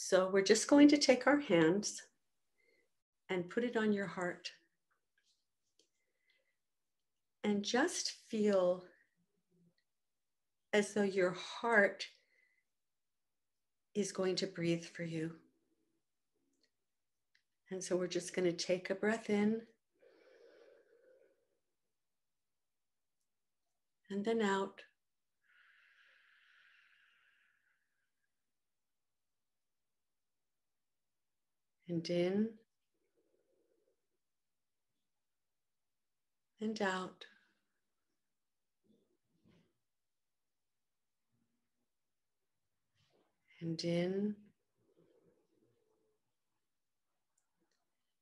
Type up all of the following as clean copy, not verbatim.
So we're just going to take our hands and put it on your heart. And just feel as though your heart is going to breathe for you. And so we're just going to take a breath in and then out. And in and out. And in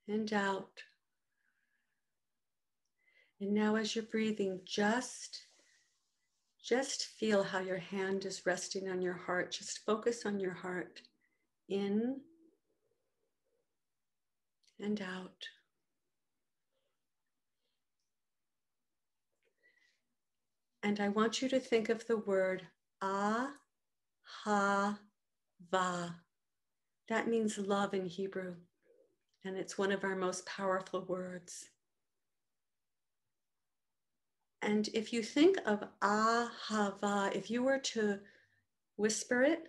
and out. And now as you're breathing, just feel how your hand is resting on your heart. Just focus on your heart. In and out. And I want you to think of the word Ahava. That means love in Hebrew. And it's one of our most powerful words. And if you think of Ahava, if you were to whisper it,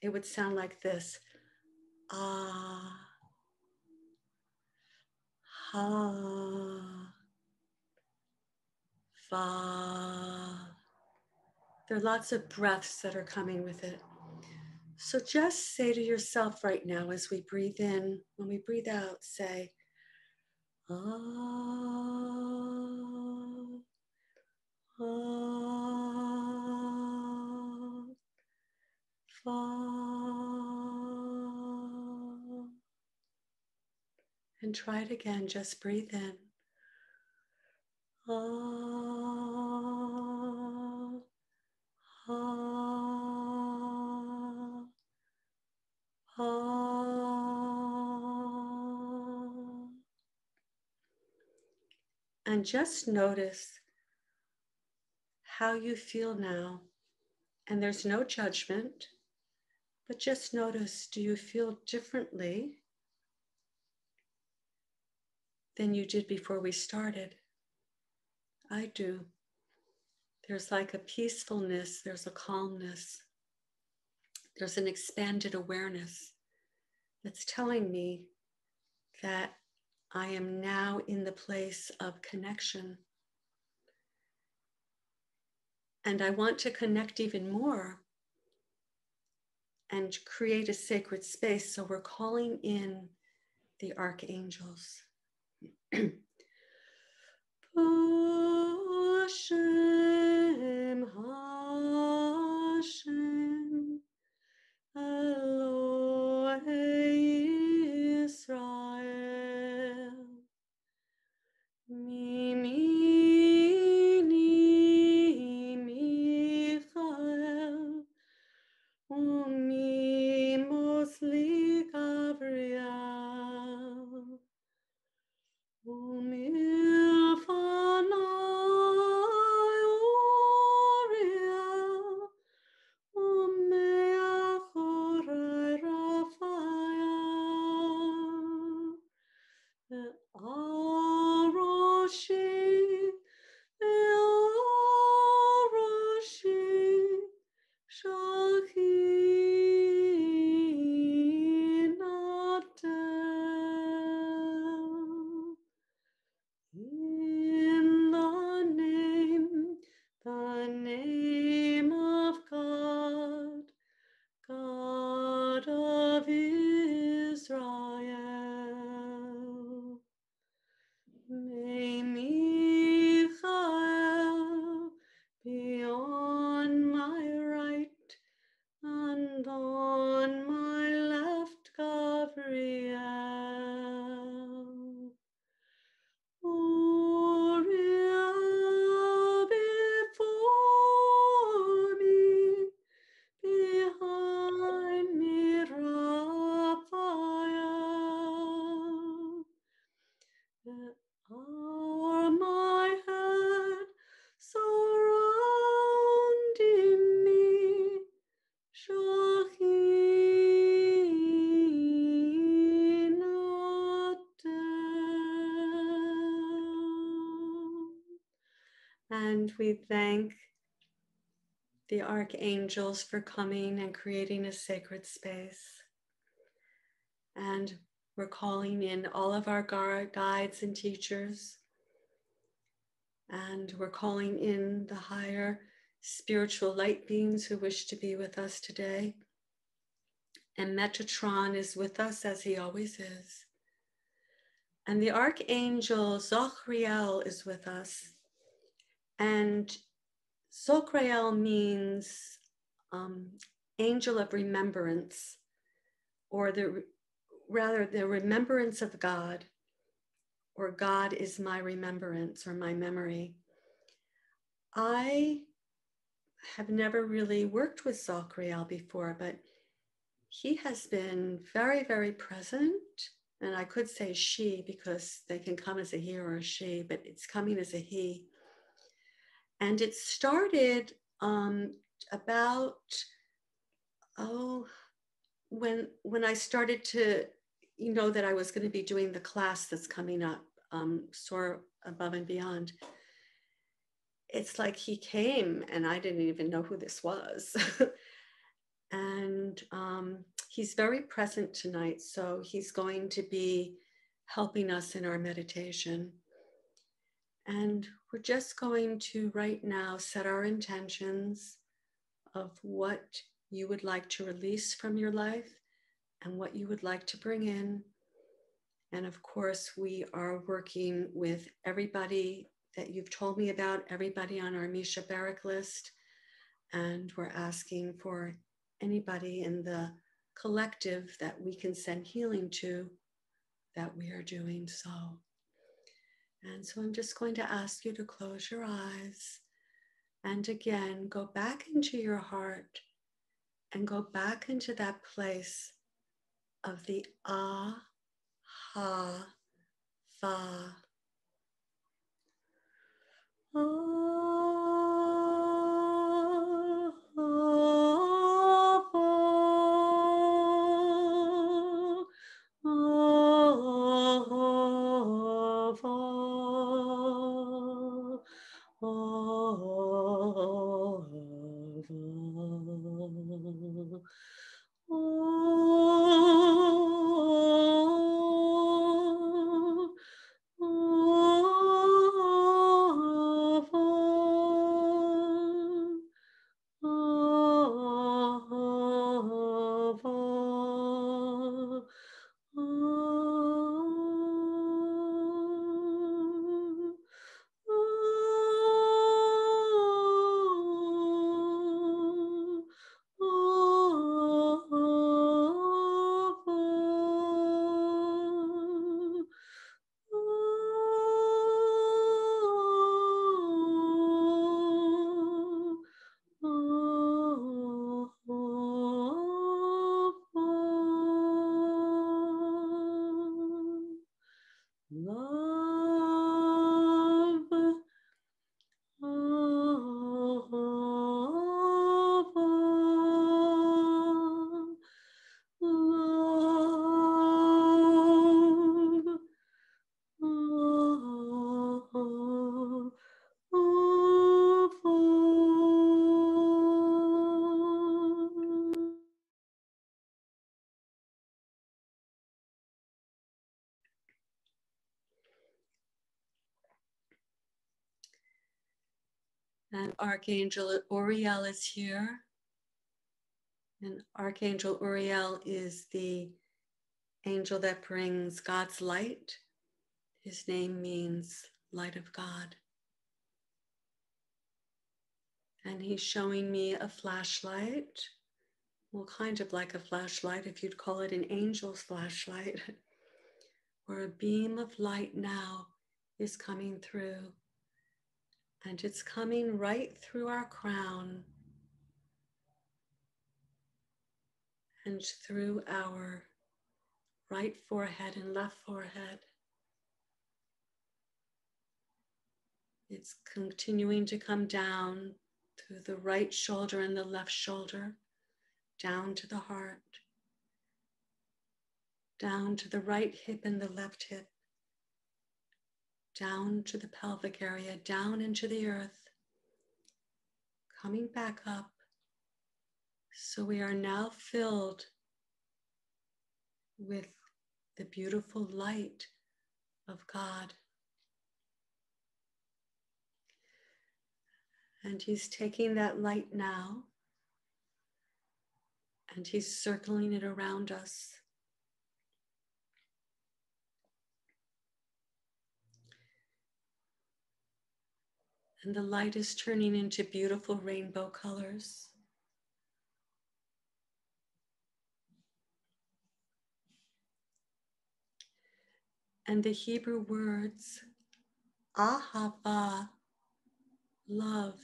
it would sound like this. Ah. Ha, va. There are lots of breaths that are coming with it. So just say to yourself right now, as we breathe in, when we breathe out, say, ah, ah, va. And try it again, just breathe in. Ah, ah, ah. And just notice how you feel now. And there's no judgment, but just notice, do you feel differently than you did before we started? I do. There's like a peacefulness, there's a calmness, there's an expanded awareness that's telling me that I am now in the place of connection. And I want to connect even more and create a sacred space. So we're calling in the archangels. Po HaShem Elohe Yisrael, Mimini Michael, Umimos Li Gabriel, Umilfana Uriel, And we thank the archangels for coming and creating a sacred space. And we're calling in all of our guides and teachers. And we're calling in the higher spiritual light beings who wish to be with us today. And Metatron is with us as he always is. And the archangel Zochriel is with us. And Zochriel means angel of remembrance, or rather the remembrance of God, or God is my remembrance or my memory. I have never really worked with Zochriel before, but he has been very, very present. And I could say she, because they can come as a he or a she, but it's coming as a he. And it started about, when I started to, that I was going to be doing the class that's coming up, Soar Above and Beyond. It's like he came and I didn't even know who this was. And he's very present tonight. So he's going to be helping us in our meditation. And we're just going to right now set our intentions of what you would like to release from your life and what you would like to bring in. And of course, we are working with everybody that you've told me about, everybody on our Misha Barak list. And we're asking for anybody in the collective that we can send healing to, that we are doing so. And so I'm just going to ask you to close your eyes and again, go back into your heart and go back into that place of the Ahava. And Archangel Uriel is here. And Archangel Uriel is the angel that brings God's light. His name means light of God. And he's showing me a flashlight. Well, kind of like a flashlight, if you'd call it an angel's flashlight, where a beam of light now is coming through. And it's coming right through our crown and through our right forehead and left forehead. It's continuing to come down through the right shoulder and the left shoulder, down to the heart, down to the right hip and the left hip, down to the pelvic area, down into the earth, coming back up. So we are now filled with the beautiful light of God. And he's taking that light now and he's circling it around us. And the light is turning into beautiful rainbow colors. And the Hebrew words, Ahava, love.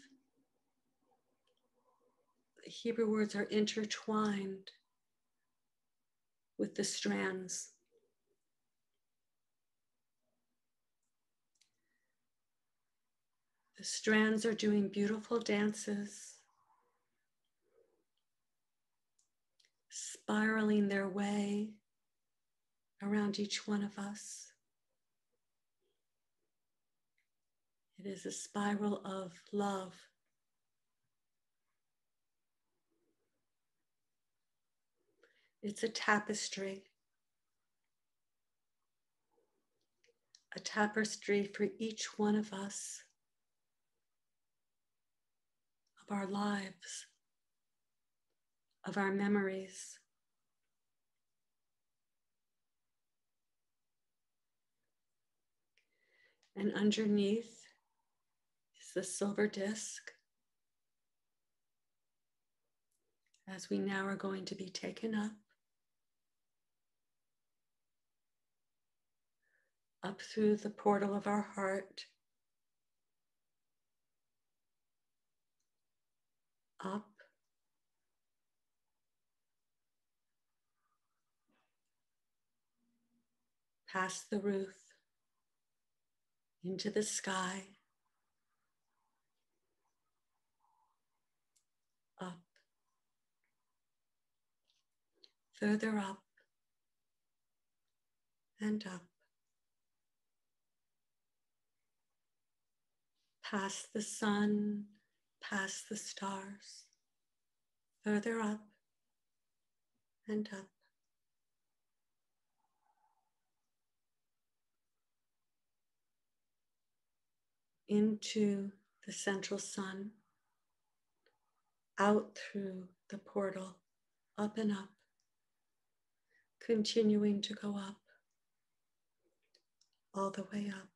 The Hebrew words are intertwined with the strands. The strands are doing beautiful dances, spiraling their way around each one of us. It is a spiral of love. It's a tapestry for each one of us, of our lives, of our memories. And underneath is the silver disc, as we now are going to be taken up through the portal of our heart, up past the roof, into the sky, up, further up, and up, past the sun, past the stars, further up, and up. Into the central sun, out through the portal, up and up, continuing to go up, all the way up,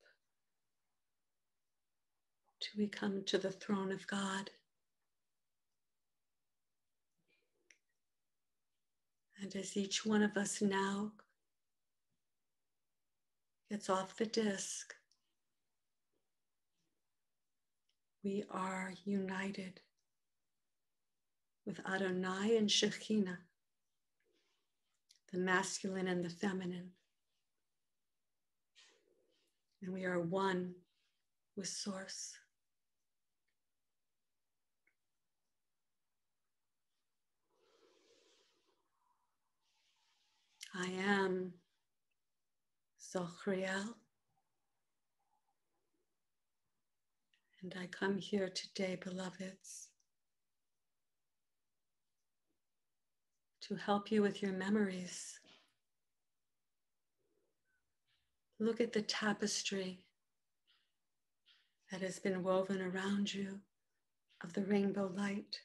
till we come to the throne of God. And as each one of us now gets off the disc, we are united with Adonai and Shekhinah, the masculine and the feminine. And we are one with Source. I am Zochriel. And I come here today, beloveds, to help you with your memories. Look at the tapestry that has been woven around you of the rainbow light.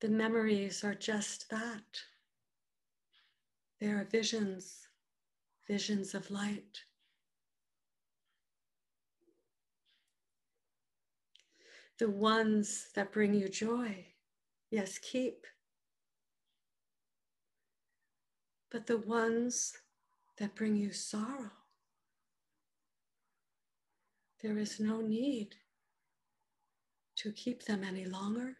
The memories are just that. They are visions, visions of light. The ones that bring you joy, yes, keep. But the ones that bring you sorrow, there is no need to keep them any longer.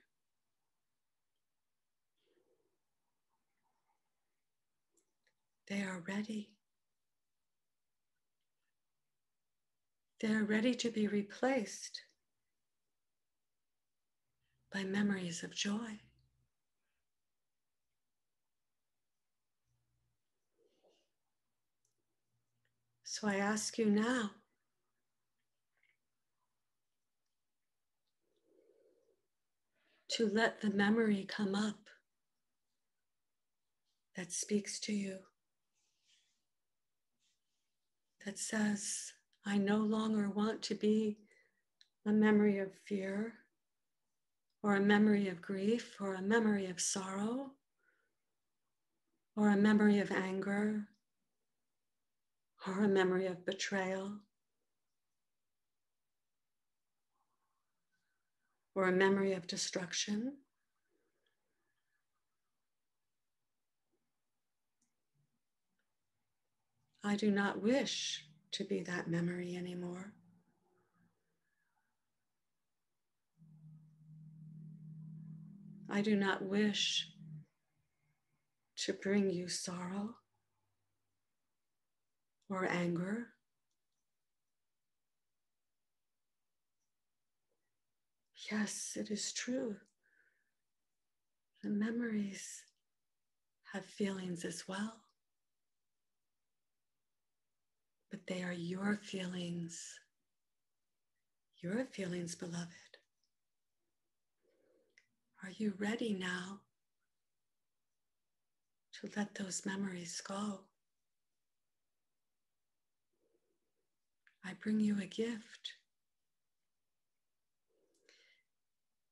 They are ready. They are ready to be replaced by memories of joy. So I ask you now to let the memory come up that speaks to you, that says, I no longer want to be a memory of fear or a memory of grief or a memory of sorrow or a memory of anger or a memory of betrayal or a memory of destruction. I do not wish to be that memory anymore. I do not wish to bring you sorrow or anger. Yes, it is true. The memories have feelings as well, but they are your feelings, beloved. Are you ready now to let those memories go? I bring you a gift.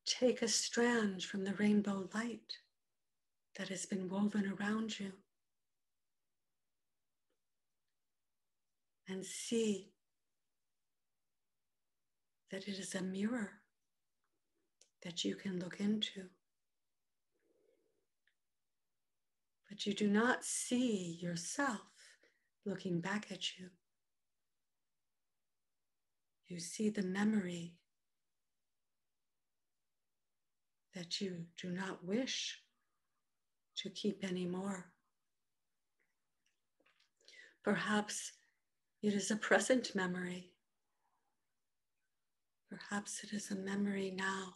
Take a strand from the rainbow light that has been woven around you and see that it is a mirror that you can look into. But you do not see yourself looking back at you. You see the memory that you do not wish to keep anymore. Perhaps it is a present memory. Perhaps it is a memory now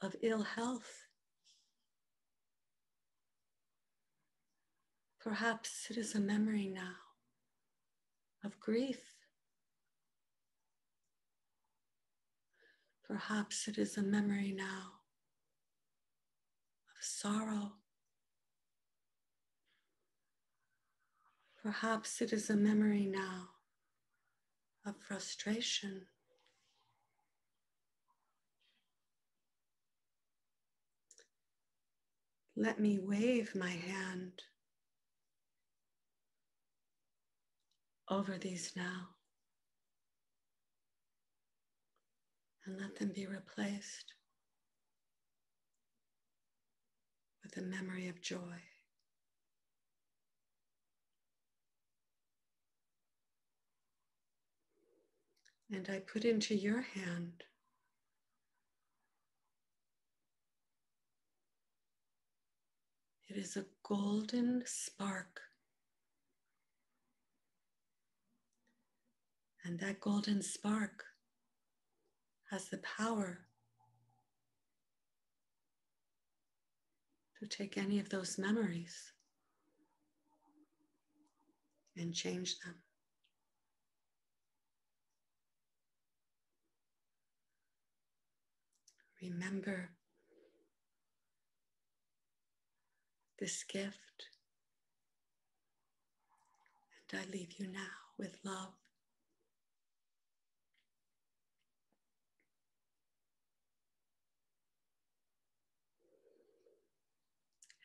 of ill health. Perhaps it is a memory now of grief. Perhaps it is a memory now of sorrow. Perhaps it is a memory now of frustration. Let me wave my hand over these now and let them be replaced with a memory of joy. And I put into your hand it is a golden spark. And that golden spark has the power to take any of those memories and change them. Remember, this gift, and I leave you now with love.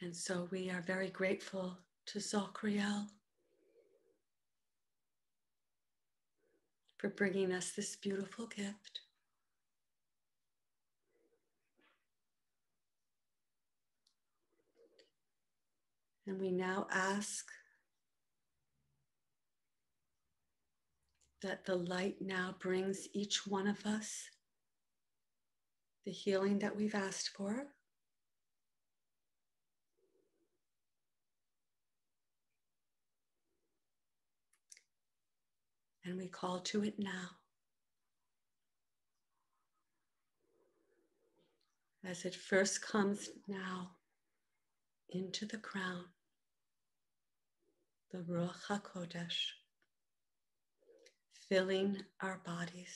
And so we are very grateful to Zochriel for bringing us this beautiful gift. And we now ask that the light now brings each one of us the healing that we've asked for. And we call to it now as it first comes now into the crown, the Ruach HaKodesh, filling our bodies.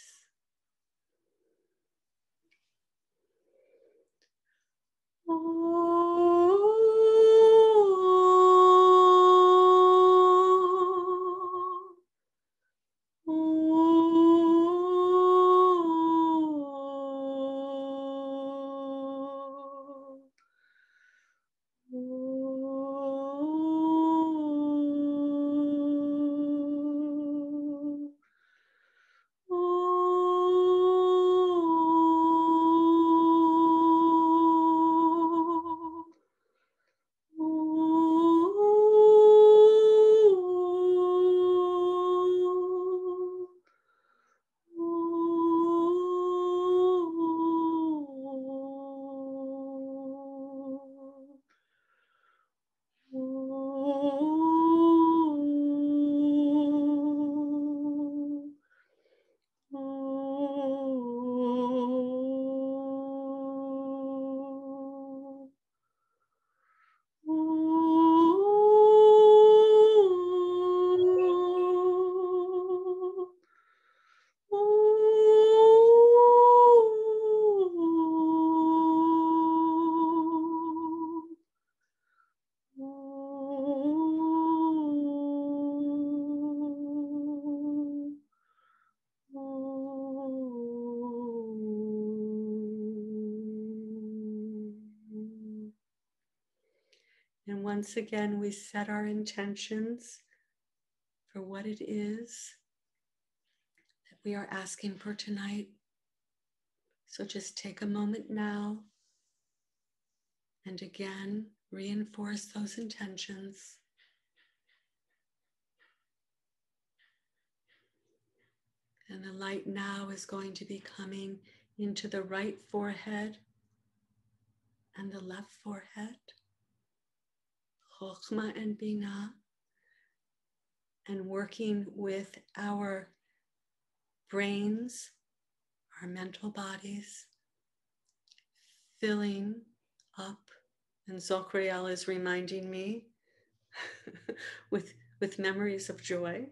And once again, we set our intentions for what it is that we are asking for tonight. So just take a moment now and again, reinforce those intentions. And the light now is going to be coming into the right forehead and the left forehead, Chokhmah and Bina, and working with our brains, our mental bodies, filling up. And Zochriel is reminding me with memories of joy.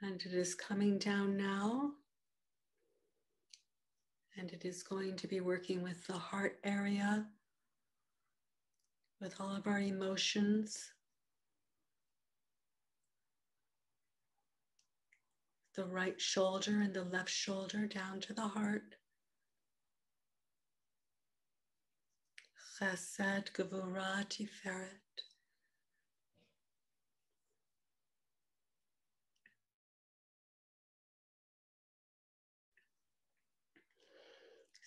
And it is coming down now, and it is going to be working with the heart area, with all of our emotions, the right shoulder and the left shoulder down to the heart. Chesed, Gevurah, Tiferet.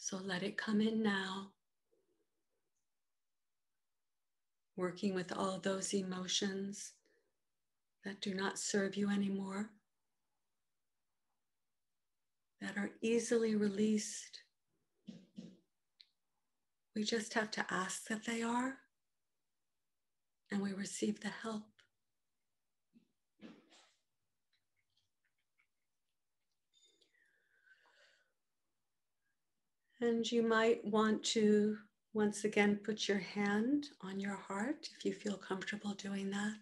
So let it come in now, working with all those emotions that do not serve you anymore, that are easily released. We just have to ask that they are, and we receive the help. And you might want to, once again, put your hand on your heart if you feel comfortable doing that.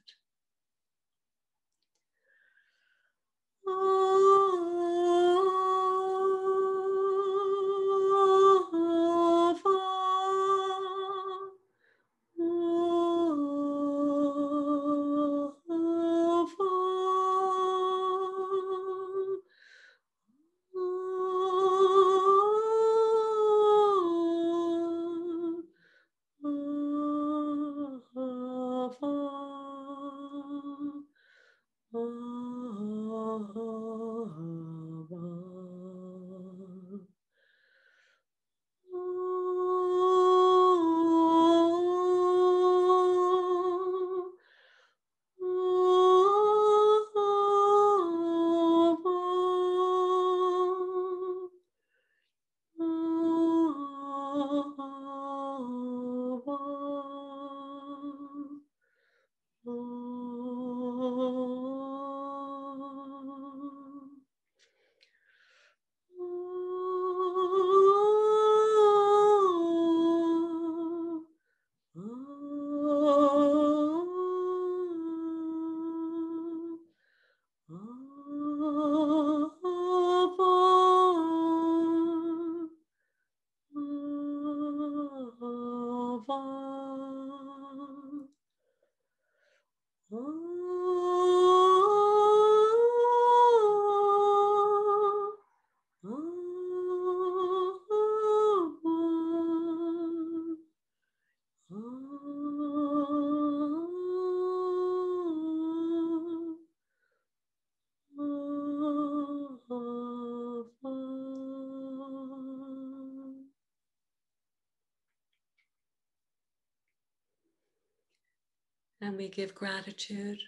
and we give gratitude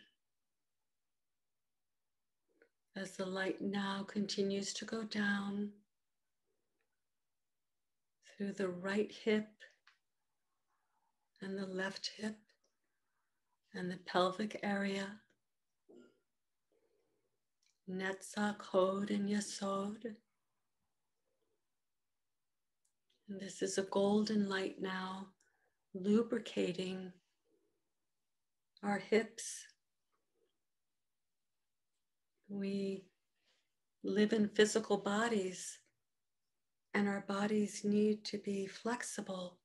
as the light now continues to go down through the right hip and the left hip and the pelvic area, Netzach, Hod, and Yesod. And this is a golden light now, lubricating our hips. We live in physical bodies, and our bodies need to be flexible.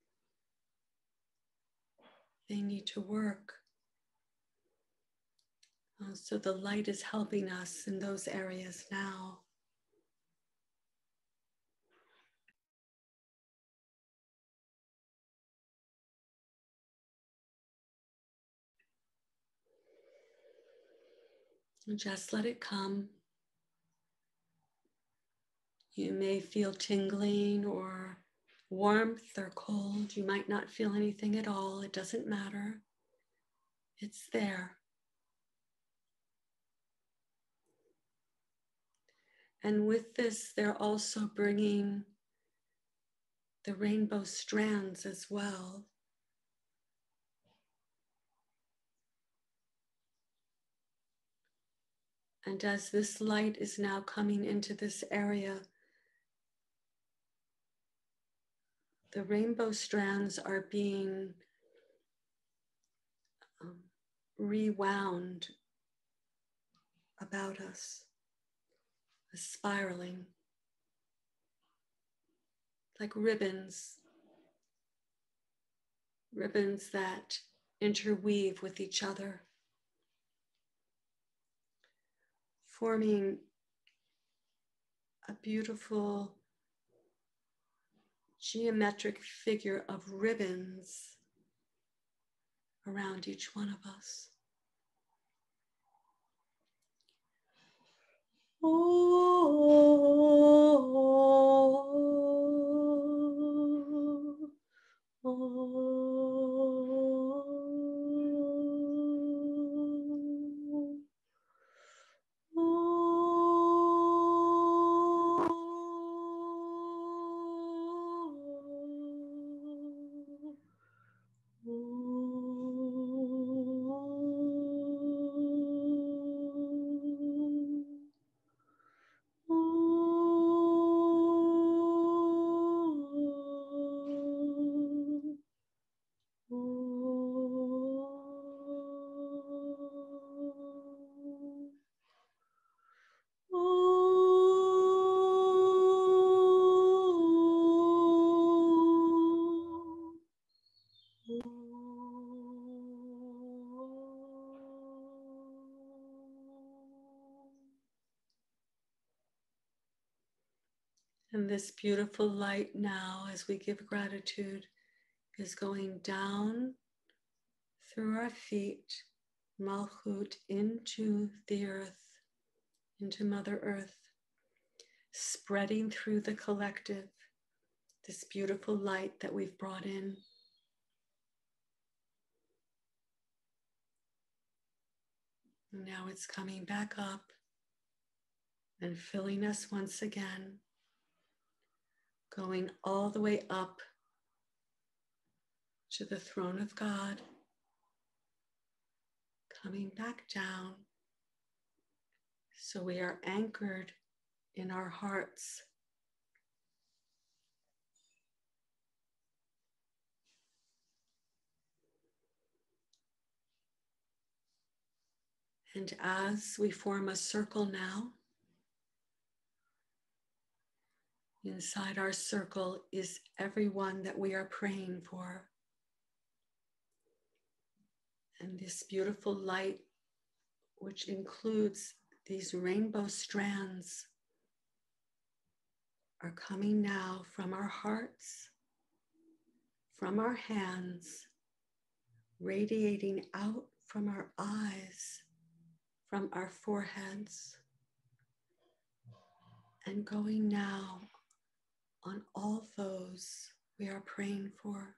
They need to work. So the light is helping us in those areas now. Just let it come. You may feel tingling or warmth or cold. You might not feel anything at all. It doesn't matter. It's there. And with this, they're also bringing the rainbow strands as well. And as this light is now coming into this area, the rainbow strands are being rewound about us, spiraling like ribbons that interweave with each other, forming a beautiful geometric figure of ribbons around each one of us. And this beautiful light now, as we give gratitude, is going down through our feet, malchut, into the earth, into Mother Earth, spreading through the collective, this beautiful light that we've brought in. And now it's coming back up and filling us once again, going all the way up to the throne of God, coming back down, so we are anchored in our hearts. And as we form a circle now, inside our circle is everyone that we are praying for. And this beautiful light, which includes these rainbow strands, are coming now from our hearts, from our hands, radiating out from our eyes, from our foreheads, and going now on all those we are praying for.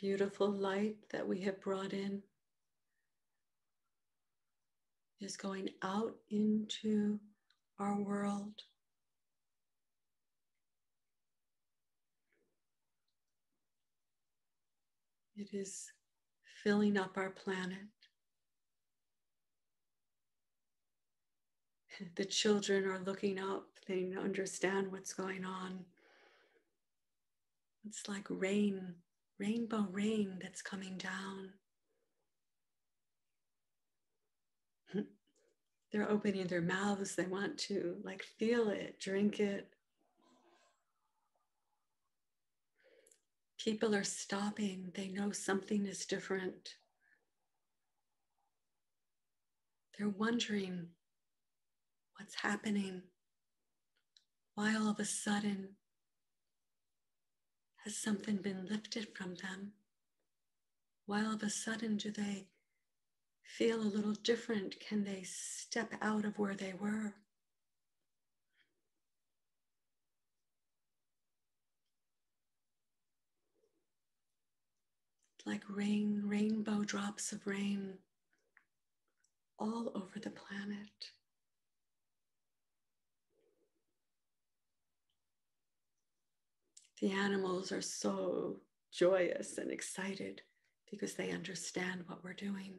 beautiful light that we have brought in is going out into our world. It is filling up our planet. The children are looking up. They understand what's going on. It's like rain, rainbow rain that's coming down. They're opening their mouths. They want to like feel it, drink it. People are stopping. They know something is different. They're wondering what's happening. Why all of a sudden has something been lifted from them? Why all of a sudden do they feel a little different? Can they step out of where they were? Like rain, rainbow drops of rain all over the planet. The animals are so joyous and excited because they understand what we're doing.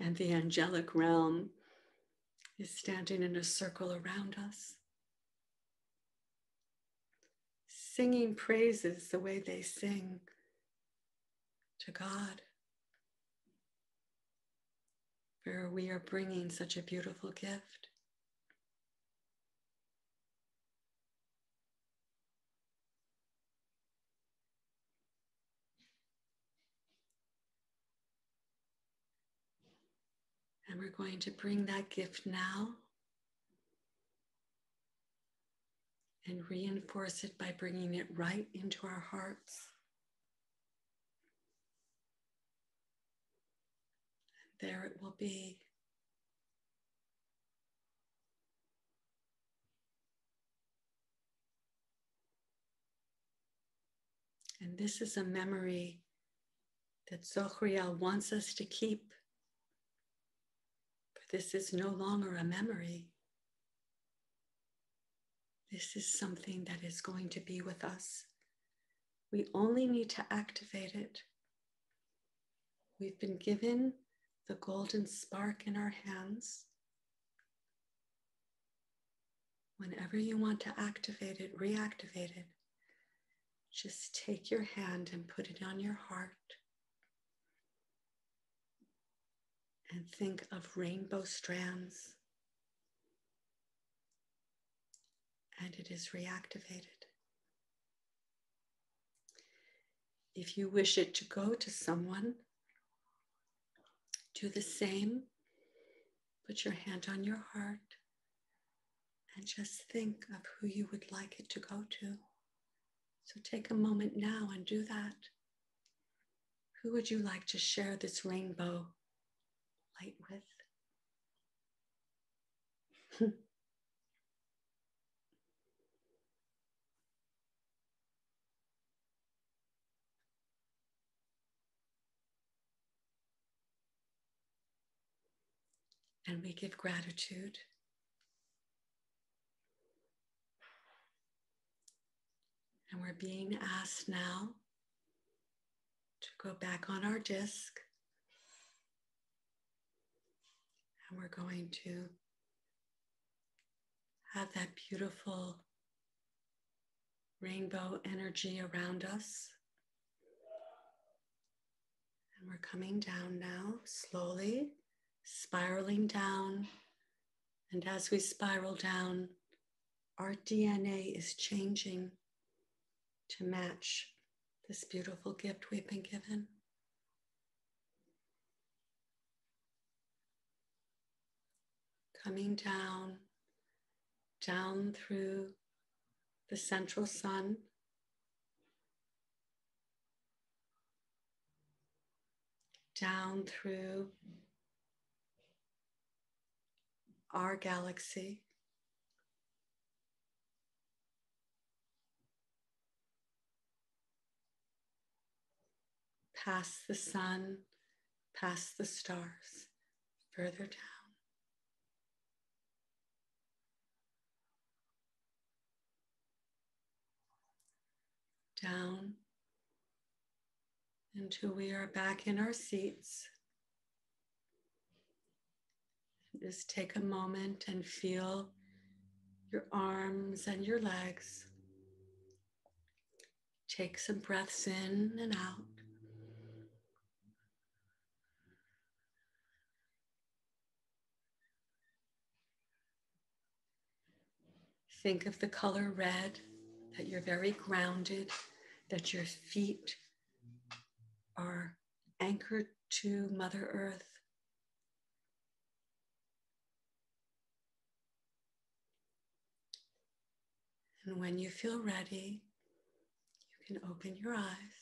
And the angelic realm is standing in a circle around us, singing praises the way they sing to God, where we are bringing such a beautiful gift. And we're going to bring that gift now and reinforce it by bringing it right into our hearts. And there it will be. And this is a memory that Zochriel wants us to keep. This is no longer a memory. This is something that is going to be with us. We only need to activate it. We've been given the golden spark in our hands. Whenever you want to activate it, reactivate it, just take your hand and put it on your heart. And think of rainbow strands, and it is reactivated. If you wish it to go to someone, do the same. Put your hand on your heart and just think of who you would like it to go to. So take a moment now and do that. Who would you like to share this rainbow light with? And we give gratitude. And we're being asked now to go back on our disc. And we're going to have that beautiful rainbow energy around us. And we're coming down now, slowly spiraling down. And as we spiral down, our DNA is changing to match this beautiful gift we've been given. Coming down, down through the central sun, down through our galaxy, past the sun, past the stars, further down. Down until we are back in our seats. Just take a moment and feel your arms and your legs. Take some breaths in and out. Think of the color red, that you're very grounded, that your feet are anchored to Mother Earth. And when you feel ready, you can open your eyes.